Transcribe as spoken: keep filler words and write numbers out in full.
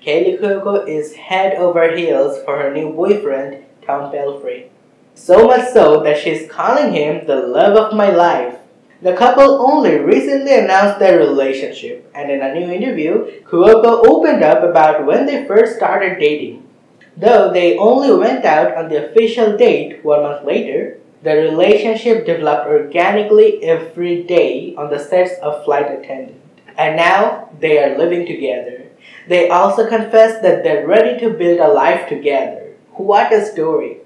Kaley Cuoco is head over heels for her new boyfriend, Tom Pelphrey. So much so that she's calling him the love of my life. The couple only recently announced their relationship, and in a new interview, Cuoco opened up about when they first started dating. Though they only went out on the official date one month later, the relationship developed organically every day on the sets of Flight Attendant. And now, they are living together. They also confessed that they're ready to build a life together. What a story!